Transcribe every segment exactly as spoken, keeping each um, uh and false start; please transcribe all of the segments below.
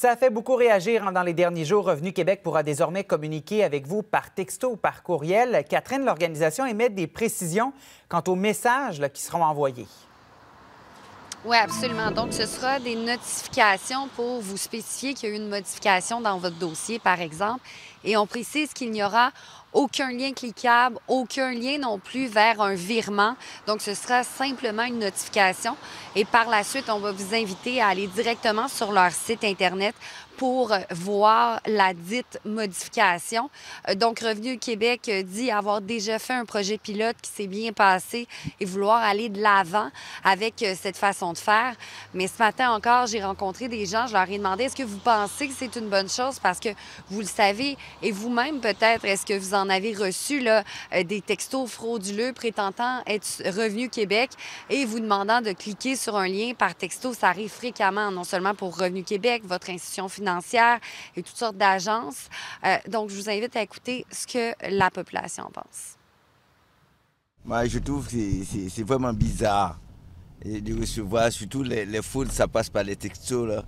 Ça a fait beaucoup réagir dans les derniers jours. Revenu Québec pourra désormais communiquer avec vous par texto ou par courriel. Catherine, l'organisation émet des précisions quant aux messages là, qui seront envoyés. Oui, absolument. Donc, ce sera des notifications pour vous spécifier qu'il y a eu une modification dans votre dossier, par exemple. Et on précise qu'il n'y aura aucun lien cliquable, aucun lien non plus vers un virement. Donc, ce sera simplement une notification. Et par la suite, on va vous inviter à aller directement sur leur site Internet pour voir la dite modification. Donc, Revenu Québec dit avoir déjà fait un projet pilote qui s'est bien passé et vouloir aller de l'avant avec cette façon de faire. Mais ce matin encore, j'ai rencontré des gens, je leur ai demandé, est-ce que vous pensez que c'est une bonne chose? Parce que vous le savez, et vous-même peut-être, est-ce que vous en avez reçu là, des textos frauduleux prétendant être Revenu Québec et vous demandant de cliquer sur un lien par texto? Ça arrive fréquemment, non seulement pour Revenu Québec, votre institution financière, et toutes sortes d'agences. Euh, donc, je vous invite à écouter ce que la population pense. Moi, je trouve que c'est vraiment bizarre de recevoir, surtout les, les fraudes, ça passe par les textos. Là.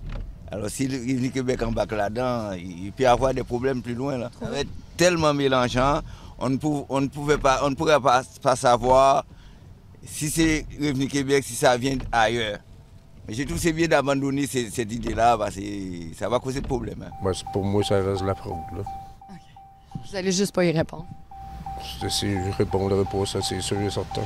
Alors, si le Revenu Québec embarque là-dedans, il peut y avoir des problèmes plus loin. Là. Ça va être tellement mélangeant, on ne, pou, on ne, pouvait pas, on ne pourrait pas, pas savoir si c'est Revenu Québec, si ça vient ailleurs. Je trouve que c'est bien d'abandonner cette, cette idée-là, parce que ça va causer problème. Hein. Ouais, pour moi, ça reste la fraude. Là. Okay. Vous n'allez juste pas y répondre? Si je répondrai pas, ça, c'est sûr et certain.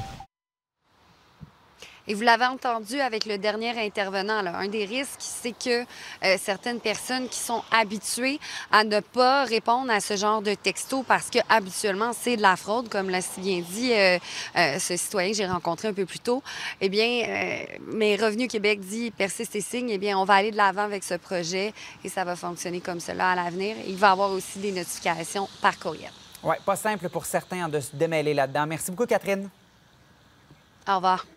Et vous l'avez entendu avec le dernier intervenant, là. Un des risques, c'est que euh, certaines personnes qui sont habituées à ne pas répondre à ce genre de texto parce que habituellement c'est de la fraude, comme l'a si bien dit euh, euh, ce citoyen que j'ai rencontré un peu plus tôt, eh bien, euh, mais Revenu Québec dit « persiste et signe », eh bien, on va aller de l'avant avec ce projet et ça va fonctionner comme cela à l'avenir. Il va y avoir aussi des notifications par courriel. Oui, pas simple pour certains de se démêler là-dedans. Merci beaucoup, Catherine. Au revoir.